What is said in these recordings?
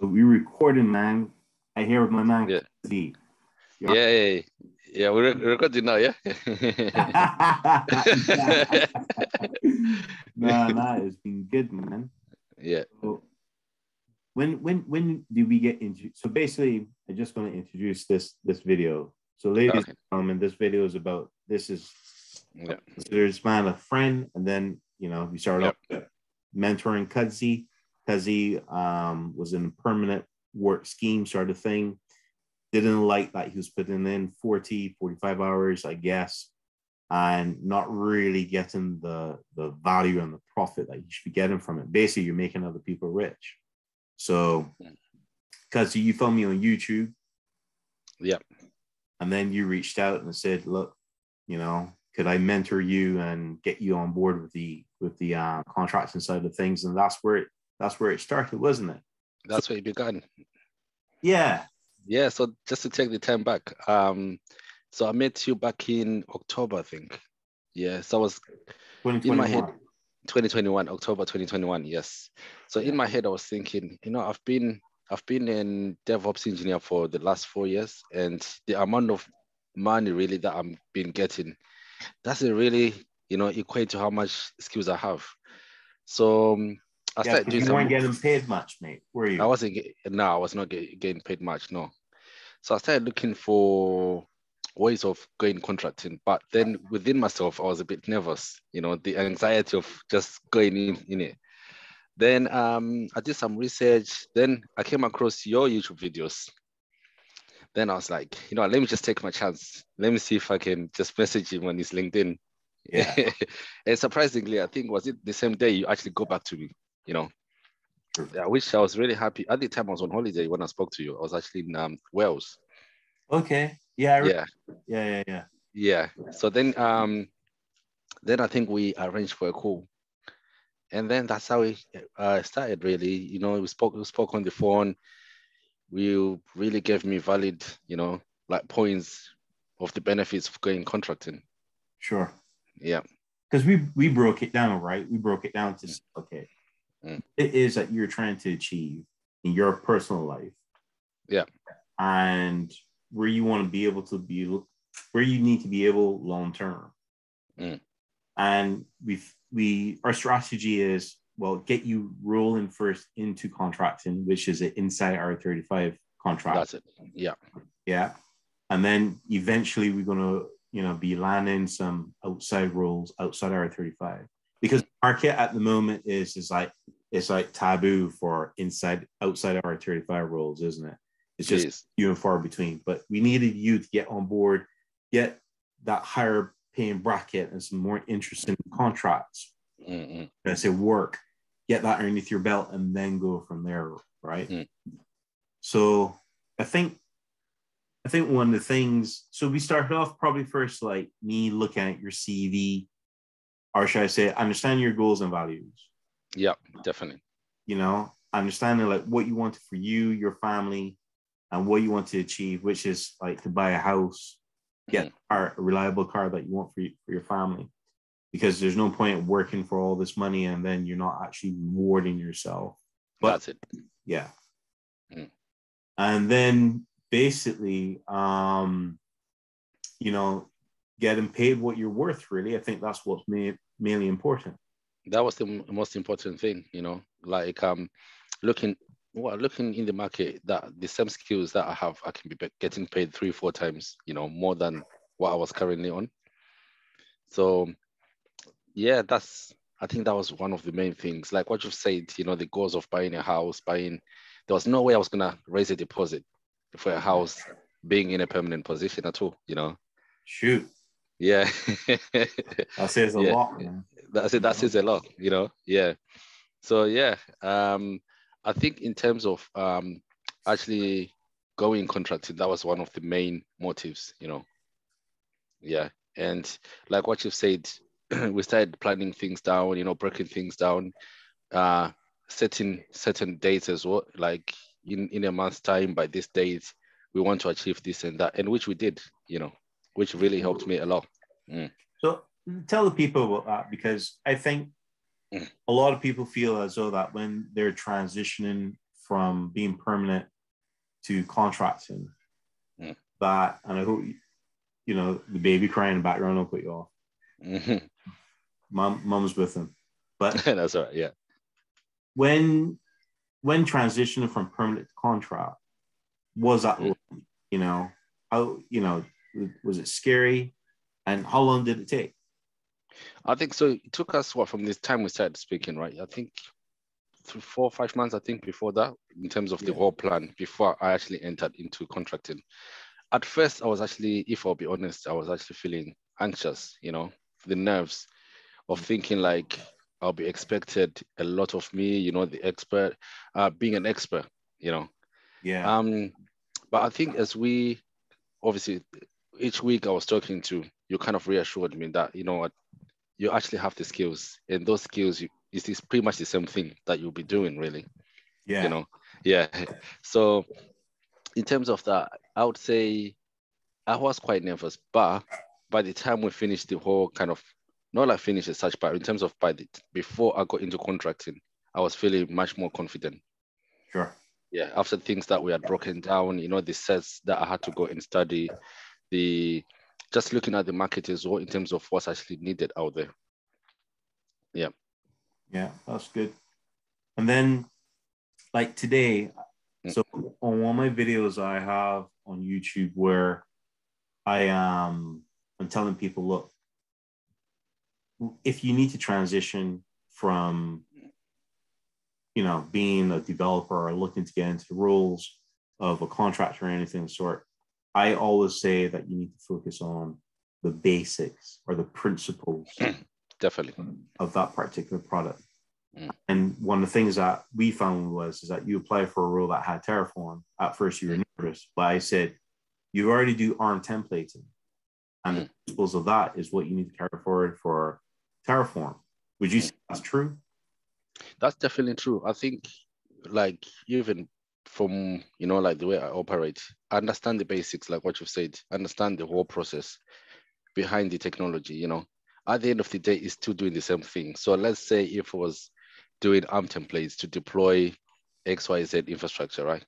So we recording, man. I hear my man. Yeah. Kudzi. Yeah. Yeah, we're recording now, yeah? Nah, it's been good, man. Yeah. So when did we get into, so basically, I'm just going to introduce this video. So ladies and gentlemen, this video is about, this is considered Smile a Friend. And then, you know, we started off with mentoring Kudzi. Kudzi was in a permanent work scheme sort of thing. Didn't like that he was putting in 40, 45 hours, I guess, and not really getting the value and the profit that you should be getting from it. Basically, you're making other people rich. So, because you found me on YouTube. Yep. And then you reached out and said, look, you know, could I mentor you and get you on board with the contracting side of things? And that's where it started, wasn't it? That's where it began. Yeah. Yeah, so just to take the time back, so I met you back in October, I think. Yeah, so I was in my head, 2021, October 2021, yes. So in my head, I was thinking, you know, I've been a DevOps engineer for the last 4 years, and the amount of money really that I've been getting doesn't really, you know, equate to how much skills I have. So I started doing you weren't getting paid much, mate, were you? I was not getting paid much, no. So I started looking for ways of going contracting, but then within myself, I was a bit nervous, you know, the anxiety of just going in it. Then I did some research, then I came across your YouTube videos. Then I was like, you know, let me just take my chance. Let me see if I can just message him on his LinkedIn. Yeah. And surprisingly, I think, was it the same day you actually go back to me? You know, I wish I was really happy. At the time I was on holiday when I spoke to you. I was actually in Wales. Okay. Yeah. Yeah. So then I think we arranged for a call, and then that's how we started. Really, you know, we spoke on the phone. You really gave me valid, you know, like points of the benefits of going contracting. Sure. Yeah. Because we broke it down, right? We broke it down to okay. It is that you're trying to achieve in your personal life, yeah, and where you want to be able to be, where you need to be able long term, and our strategy is, well, get you rolling first into contracting, which is an inside IR35 contract. That's it. Yeah, and then eventually we're gonna, you know, be landing some outside roles outside IR35. Because the market at the moment is like taboo for outside IR35 roles, isn't it? It's just few and far between. But we needed you to get on board, get that higher paying bracket and some more interesting contracts. I say work, get that underneath your belt, and then go from there, right? So I think one of the things. So we started off probably first, like me looking at your CV. Or should I say, understand your goals and values. Yeah, definitely. You know, understanding like what you want for you, your family, and what you want to achieve, which is like to buy a house, get a reliable car that you want for your family. Because there's no point working for all this money and then you're not actually rewarding yourself. But, that's it. Yeah. And then basically, you know, getting paid what you're worth, really. I think that's what's mainly important. That was the most important thing, you know, like looking in the market that the same skills that I have, I can be getting paid 3-4 times, you know, more than what I was currently on. So yeah, I think that was one of the main things. Like what you've said, you know, the goals of buying a house, there was no way I was gonna raise a deposit for a house being in a permanent position at all, you know? Shoot. Yeah. That says a lot, man. That says a lot, you know? Yeah. So, yeah. I think in terms of actually going contracting, that was one of the main motives, you know? Yeah. And like what you've said, we started planning things down, you know, breaking things down, setting certain dates as well. Like in a month's time, by this date, we want to achieve this and that, and which we did, you know, which really helped me a lot. So tell the people about that, because I think a lot of people feel as though that when they're transitioning from being permanent to contracting. Mm. That, and I hope, you know, the baby crying in the background will put you off. Mm-hmm. Mom's with him, but that's all right. Yeah. When transitioning from permanent to contract, was that, you know, how, you know, was it scary, and how long did it take? I think so. It took us what, from the time we started speaking, right? I think 4 or 5 months. I think before that, in terms of the whole plan, before I actually entered into contracting. At first, I was actually, if I'll be honest, I was actually feeling anxious. You know, the nerves of thinking like I'll be expected a lot of me. You know, the expert, being an expert. You know. Yeah. But I think as we, obviously, each week I was talking to you, kind of reassured me that, you know what, you actually have the skills, and those skills is pretty much the same thing that you'll be doing, really. Yeah. You know. Yeah. So, in terms of that, I would say I was quite nervous, but by the time we finished the whole kind of, not like finish as such, but in terms of before I got into contracting, I was feeling much more confident. Sure. Yeah. After things that we had broken down, you know, the sets that I had to go and study, the just looking at the market as well in terms of what's actually needed out there. Yeah. Yeah, that's good. And then like today, so on one of my videos I have on YouTube where I am I'm telling people, look, if you need to transition from, you know, being a developer or looking to get into the roles of a contractor or anything of the sort, I always say that you need to focus on the basics or the principles definitely of that particular product. Mm. And one of the things that we found was is that you apply for a role that had Terraform. At first you were nervous, but I said, you already do ARM templating. And the principles of that is what you need to carry forward for Terraform. Would you say that's true? That's definitely true. I think, like, even from, you know, like the way I operate, I understand the basics, like what you've said, understand the whole process behind the technology, you know. At the end of the day, it's still doing the same thing. So let's say if it was doing ARM templates to deploy XYZ infrastructure, right?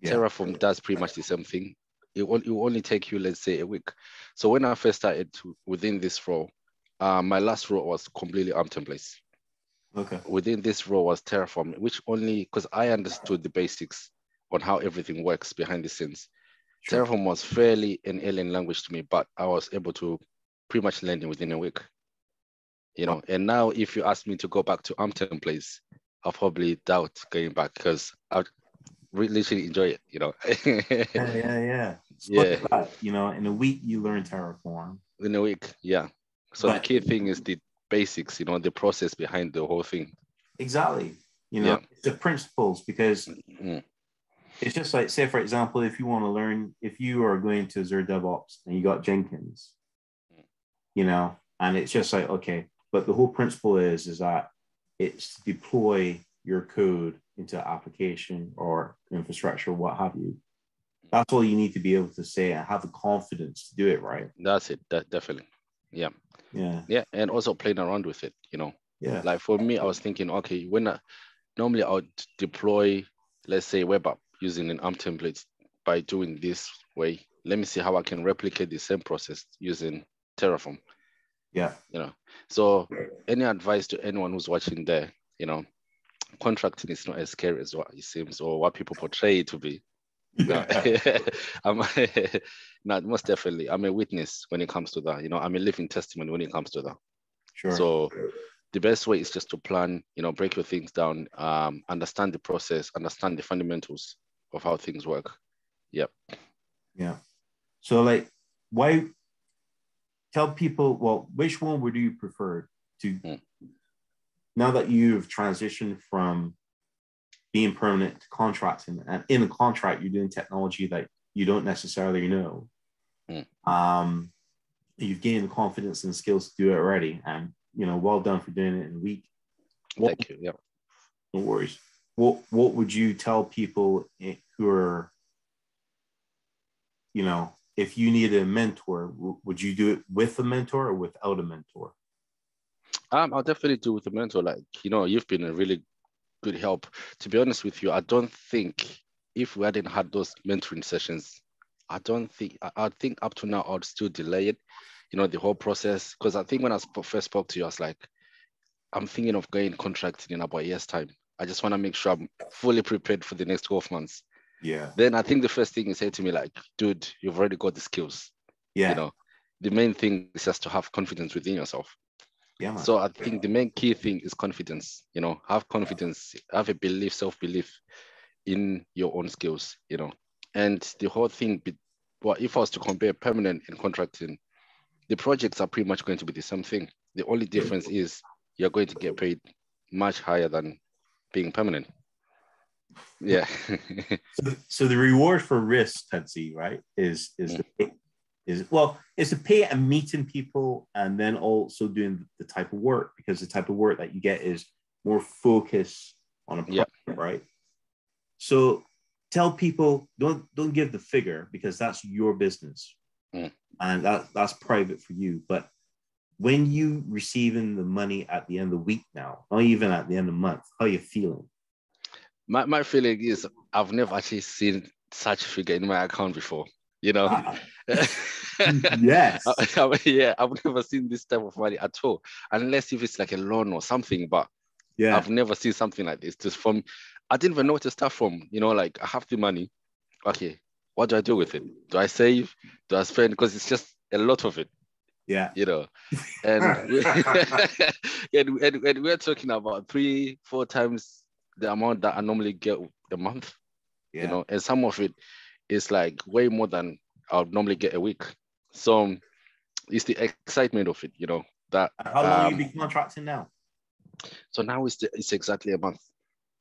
Yeah. Terraform does pretty much the same thing. It will only take you, let's say, a week. So when I first started within this role, my last role was completely ARM templates. Okay. Within this role was Terraform, which only, because I understood the basics on how everything works behind the scenes. Sure. Terraform was fairly an alien language to me, but I was able to pretty much learn it within a week. You know, and now if you ask me to go back to ARM templates, I'll probably doubt going back because I really literally enjoy it, you know. Yeah. That, you know, in a week you learn Terraform. In a week, yeah. So the key thing is the basics, you know, the process behind the whole thing. Exactly. You know, the principles, because it's just like, say, for example, if you want to learn, if you are going to Azure DevOps and you got Jenkins, you know, and it's just like, okay, but the whole principle is that it's to deploy your code into application or infrastructure, what have you. That's all you need to be able to say and have the confidence to do it, right? That's it. That definitely. Yeah. Yeah. Yeah. And also playing around with it, you know. Yeah. Like for me, I was thinking, okay, when I normally I would deploy, let's say, web app using an ARM template by doing this way. Let me see how I can replicate the same process using Terraform. Yeah. You know, so any advice to anyone who's watching there, you know, contracting is not as scary as what it seems or what people portray it to be. No. No, most definitely. I'm a witness when it comes to that. You know, I'm a living testimony when it comes to that. Sure. So the best way is just to plan, you know, break your things down, understand the process, understand the fundamentals of how things work. Yep. Yeah. So like, why... Tell people, well, which one would you prefer to, now that you've transitioned from being permanent to contracting, and in a contract, you're doing technology that you don't necessarily know. Mm. You've gained the confidence and skills to do it already. And, you know, well done for doing it in a week. Thank you. Yep. No worries. What would you tell people who are, you know, if you needed a mentor, would you do it with a mentor or without a mentor? I'll definitely do with a mentor. Like, you know, you've been a really good help. To be honest with you, I don't think if we hadn't had those mentoring sessions, I don't think, I think up to now, I would still delay it, you know, the whole process. Because I think when I first spoke to you, I was like, I'm thinking of going contracting in about a year's time. I just want to make sure I'm fully prepared for the next 12 months. Yeah. Then I think the first thing you said to me, like, dude, you've already got the skills. Yeah. You know, the main thing is just to have confidence within yourself. Yeah, man. So I think the main key thing is confidence, you know, have confidence, have a belief, self-belief in your own skills, you know. And the whole thing, well, if I was to compare permanent and contracting, the projects are pretty much going to be the same thing. The only difference is you're going to get paid much higher than being permanent. Yeah. So the reward for risk, Kudzi, right, is the pay and meeting people, and then also doing the type of work, because the type of work that you get is more focus on a project, right? So tell people, don't give the figure, because that's your business, and that's private for you. But when you receiving the money at the end of the week now, or even at the end of the month, how are you feeling? My feeling is I've never actually seen such a figure in my account before, you know. Yes. Yeah, I've never seen this type of money at all, unless if it's like a loan or something. But yeah, I've never seen something like this. Just from, I didn't even know where to start from, you know, like I have the money. Okay, what do I do with it? Do I save? Do I spend? Because it's just a lot of it. Yeah, you know, and we're talking about 3-4 times the amount that I normally get a month, you know, and some of it is like way more than I would normally get a week. So it's the excitement of it, you know. That how long you be contracting now? So now it's exactly a month.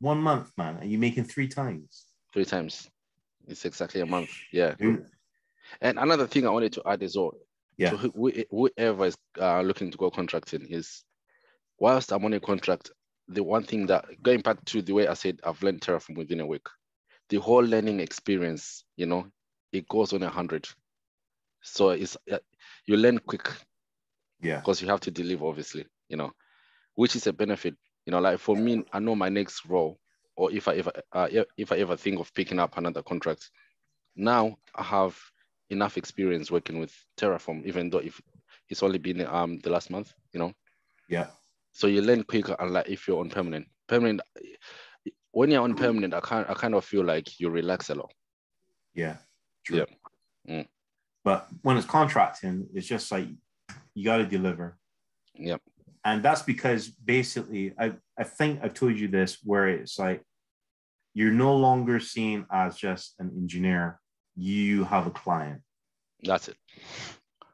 1 month, man. Are you making 3 times? 3 times. It's exactly a month. Yeah. Dude. And another thing I wanted to add is all. Yeah. So whoever is looking to go contracting is, whilst I'm on a contract, the one thing that, going back to the way I said, I've learned Terraform within a week, the whole learning experience, you know, it goes on 100. So it's, you learn quick. Yeah. Because you have to deliver, obviously, you know, which is a benefit. You know, like for me, I know my next role, or if I ever think of picking up another contract, now I have enough experience working with Terraform, even though if it's only been the last month, you know. Yeah. So you learn quicker, unlike if you're on permanent. Permanent, when you're on permanent, I kind of feel like you relax a lot. Yeah, true. Yeah. Mm. But when it's contracting, it's just like you got to deliver. Yeah. And that's because basically, I think I've told you this, where it's like you're no longer seen as just an engineer. You have a client. That's it.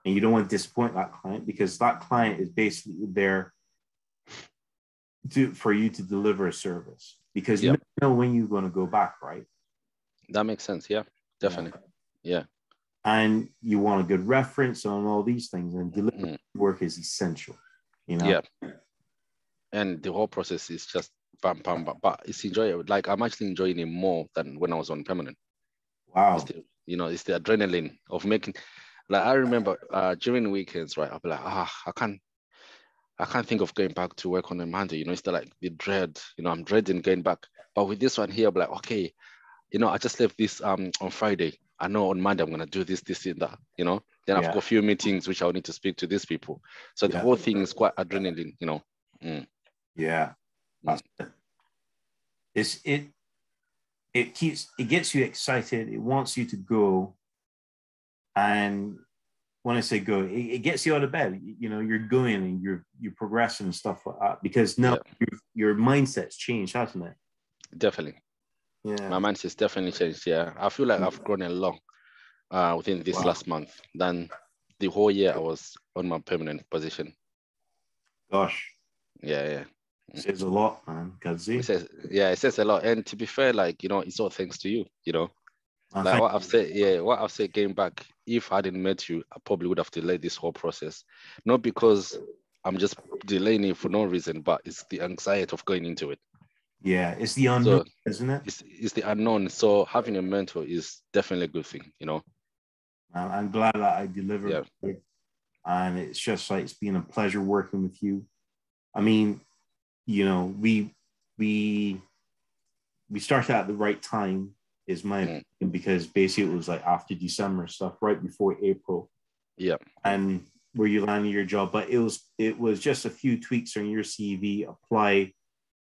And you don't want to disappoint that client, because that client is basically there for you to deliver a service, because you don't know when you're going to go back, right? That makes sense. Yeah, definitely. Yeah. And you want a good reference on all these things, and delivery work is essential, you know? Yeah. And the whole process is just bam, bam, bam. But it's enjoyable. Like I'm actually enjoying it more than when I was on permanent. Wow. You know, it's the adrenaline of making, like I remember during weekends, right? I'll be like, I can't think of going back to work on a Monday. You know, it's like the dread, you know, I'm dreading going back. But with this one here, I'm like, okay, you know, I just left this on Friday. I know on Monday I'm going to do this, and that, you know. Then I've got a few meetings which I'll need to speak to these people. So the whole thing is quite adrenaline, you know. Mm. Yeah. It gets you excited. It wants you to go. And when I say go, it gets you out of bed. You know, you're going and you're progressing and stuff like that, because now your mindset's changed, hasn't it? Definitely. Yeah. My mindset's definitely changed. Yeah. I feel like I've grown a lot within this last month than the whole year I was on my permanent position. Gosh. Yeah. Yeah. It says a lot, man. Kudzi. It says a lot. And to be fair, like, you know, it's all thanks to you, you know. Like what I've said, going back, if I hadn't met you, I probably would have delayed this whole process. Not because I'm just delaying it for no reason, but it's the anxiety of going into it. Yeah, it's the unknown, isn't it? It's the unknown. So having a mentor is definitely a good thing, you know. I'm glad that I delivered it. And it's just like, it's been a pleasure working with you. I mean, you know, we we started at the right time is my opinion, because basically it was like after December stuff, right before April. Yeah. And where you landed your job, but it was just a few tweaks on your CV, apply,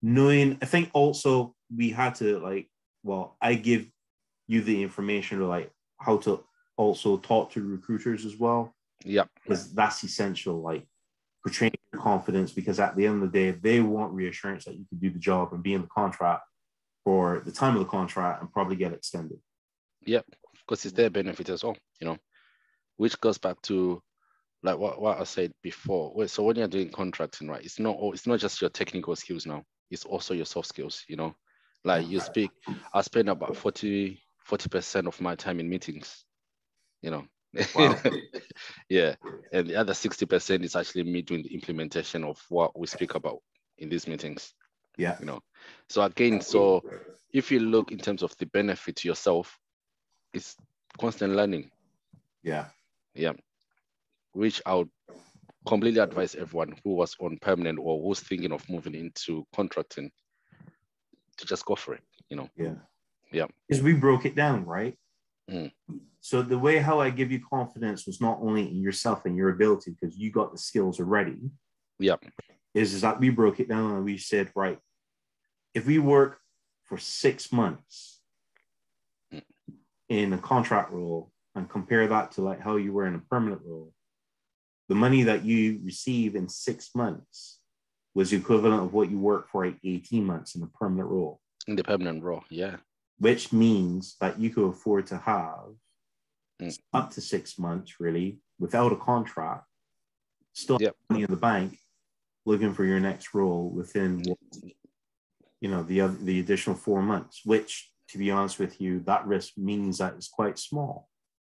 knowing, I think also we had to like, well, I give you the information to like how to also talk to recruiters as well. Yeah. Because that's essential, like portraying your confidence, because at the end of the day, they want reassurance that you can do the job and be in the contract for the time of the contract and probably get extended. Yeah, because it's their benefit as well, you know, which goes back to like what I said before. So when you're doing contracting, right, it's not just your technical skills now, it's also your soft skills, you know, like you speak, I spend about 40% of my time in meetings, you know. Wow. Yeah. And the other 60% is actually me doing the implementation of what we speak about in these meetings. Yeah. You know, so again, so if you look in terms of the benefit to yourself, it's constant learning. Yeah. Yeah. Which I would completely advise everyone who was on permanent or who's thinking of moving into contracting to just go for it, you know? Yeah. Yeah. Because we broke it down, right? Mm. So the way how I give you confidence was not only in yourself and your ability, because you got the skills already. Yeah. Is that we broke it down and we said, right, if we work for 6 months in a contract role and compare that to like how you were in a permanent role, the money that you receive in 6 months was the equivalent of what you worked for 18 months in a permanent role. In the permanent role, yeah. Which means that you could afford to have up to 6 months, really, without a contract, still money in the bank, looking for your next role within, you know, the additional 4 months, which, to be honest with you, that risk means that it's quite small.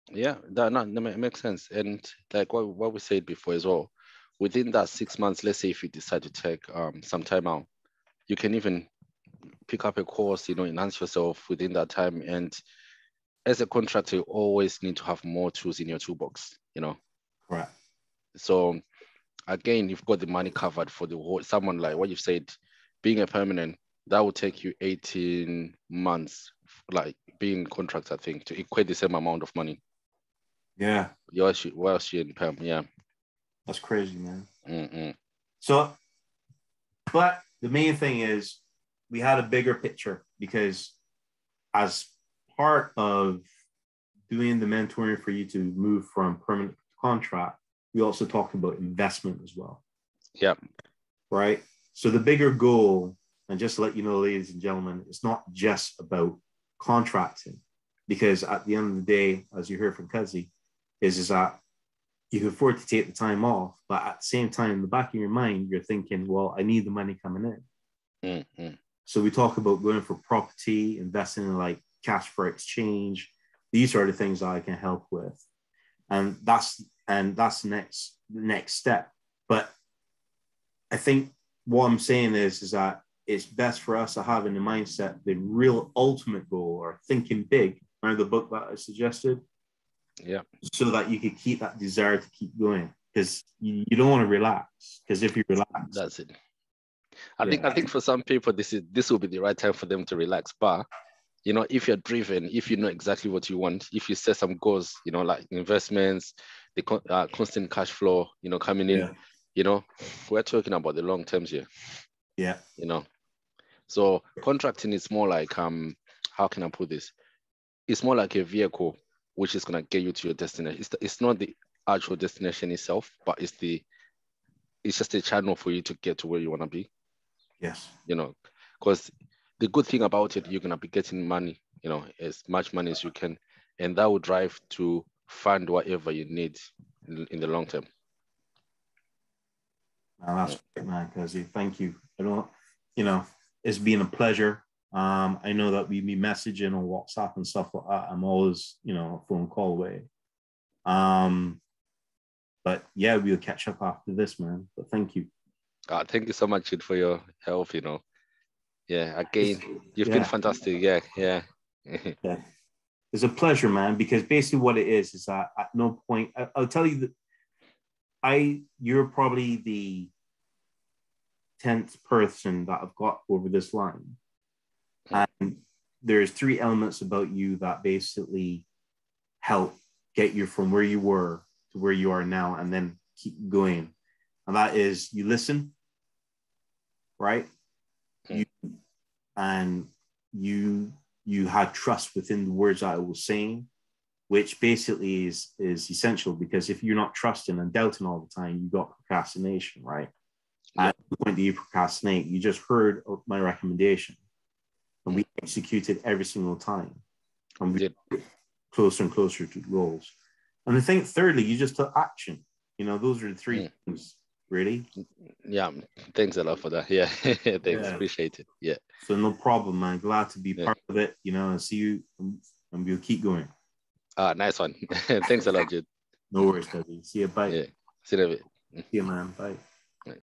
Yeah, that makes sense. And like what we said before as well, within that 6 months, let's say if you decide to take some time out, you can even pick up a course, you know, enhance yourself within that time. And as a contractor, you always need to have more tools in your toolbox, you know? Right. So again, you've got the money covered for the whole, someone like what you've said, being a permanent, that will take you 18 months, like being contractor, I think, to equate the same amount of money. Yeah. Whilst you're in perm, yeah. That's crazy, man. Mm-mm. So, but the main thing is, we had a bigger picture, because as part of doing the mentoring for you to move from permanent to contract, we also talked about investment as well. Yeah. Right. So the bigger goal, and just to let you know, ladies and gentlemen, it's not just about contracting, because at the end of the day, as you heard from Kudzi, is that you can afford to take the time off, but at the same time, in the back of your mind, you're thinking, well, I need the money coming in. Mm-hmm. So we talk about going for property, investing in like cash for exchange. These are the things that I can help with. And that's the next step. But I think what I'm saying is that it's best for us to have in the mindset the real ultimate goal, or thinking big. Remember the book that I suggested? Yeah. So that you could keep that desire to keep going, because you don't want to relax. Because if you relax, that's it. I think for some people this will be the right time for them to relax. But you know, if you're driven, if you know exactly what you want, if you set some goals, you know, like investments, the constant cash flow, you know, coming in, you know, we're talking about the long terms here. Yeah. You know, so contracting is more like how can I put this? It's more like a vehicle which is gonna get you to your destination. It's not the actual destination itself, but it's just a channel for you to get to where you want to be. Yes. You know, because the good thing about it, you're going to be getting money, you know, as much money as you can. And that will drive to fund whatever you need in the long term. Well, that's great, man, Kudzi. Thank you. You know, it's been a pleasure. I know that we be messaging on WhatsApp and stuff like that. I'm always, you know, a phone call away. But yeah, we'll catch up after this, man. But thank you. Thank you so much, Kid, for your help, you know. Yeah, again, you've been fantastic. Yeah. It's a pleasure, man, because basically what it is that at no point, I'll tell you that you're probably the 10th person that I've got over this line There's three elements about you that basically help get you from where you were to where you are now, and then keep going. And that is, you listen, right? Okay. You had trust within the words that I was saying, which basically is essential, because if you're not trusting and doubting all the time, you got procrastination, right? Yeah. At the point that you procrastinate, you just heard my recommendation and we executed every single time. And we get closer and closer to goals. And I think thirdly, you just took action. You know, those are the three things, really. Yeah, thanks a lot for that. Yeah, thanks, appreciate it. Yeah. So no problem, man. Glad to be part of it, you know, and see you, and we'll keep going. Nice one. Thanks a lot, dude. No worries, Debbie. See you. Bye. Yeah. See you, man. Bye.